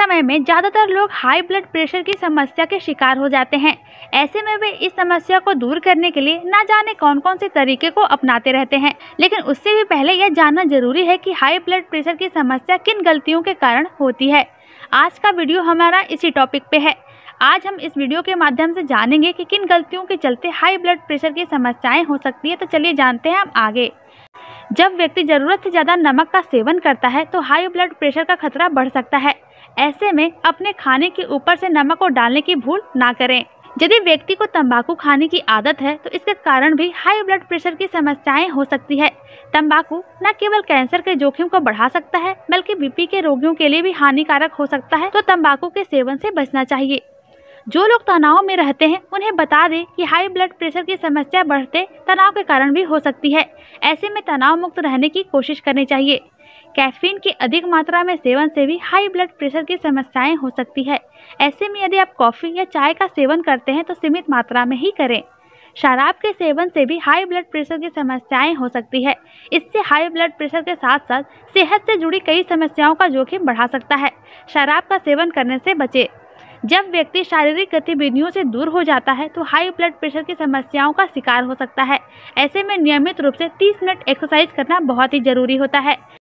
समय में ज़्यादातर लोग हाई ब्लड प्रेशर की समस्या के शिकार हो जाते हैं। ऐसे में वे इस समस्या को दूर करने के लिए ना जाने कौन कौन से तरीके को अपनाते रहते हैं। लेकिन उससे भी पहले यह जानना जरूरी है कि हाई ब्लड प्रेशर की समस्या किन गलतियों के कारण होती है। आज का वीडियो हमारा इसी टॉपिक पे है। आज हम इस वीडियो के माध्यम से जानेंगे कि किन गलतियों के चलते हाई ब्लड प्रेशर की समस्याएं हो सकती है। तो चलिए जानते हैं हम आगे। जब व्यक्ति ज़रूरत से ज़्यादा नमक का सेवन करता है तो हाई ब्लड प्रेशर का खतरा बढ़ सकता है। ऐसे में अपने खाने के ऊपर से नमक को डालने की भूल ना करें। यदि व्यक्ति को तंबाकू खाने की आदत है तो इसके कारण भी हाई ब्लड प्रेशर की समस्याएं हो सकती है। तंबाकू न केवल कैंसर के जोखिम को बढ़ा सकता है बल्कि बीपी के रोगियों के लिए भी हानिकारक हो सकता है। तो तंबाकू के सेवन से बचना चाहिए। जो लोग तनाव में रहते हैं उन्हें बता दें कि हाई ब्लड प्रेशर की समस्या बढ़ते तनाव के कारण भी हो सकती है। ऐसे में तनाव मुक्त रहने की कोशिश करनी चाहिए। कैफीन के अधिक मात्रा में सेवन से भी हाई ब्लड प्रेशर की समस्याएं हो सकती है। ऐसे में यदि आप कॉफ़ी या चाय का सेवन करते हैं तो सीमित मात्रा में ही करें। शराब के सेवन से भी हाई ब्लड प्रेशर की समस्याएं हो सकती है। इससे हाई ब्लड प्रेशर के साथ साथ सेहत से जुड़ी कई समस्याओं का जोखिम बढ़ा सकता है। शराब का सेवन करने से बचें। जब व्यक्ति शारीरिक गतिविधियों से दूर हो जाता है तो हाई ब्लड प्रेशर की समस्याओं का शिकार हो सकता है। ऐसे में नियमित रूप से 30 मिनट एक्सरसाइज करना बहुत ही जरूरी होता है।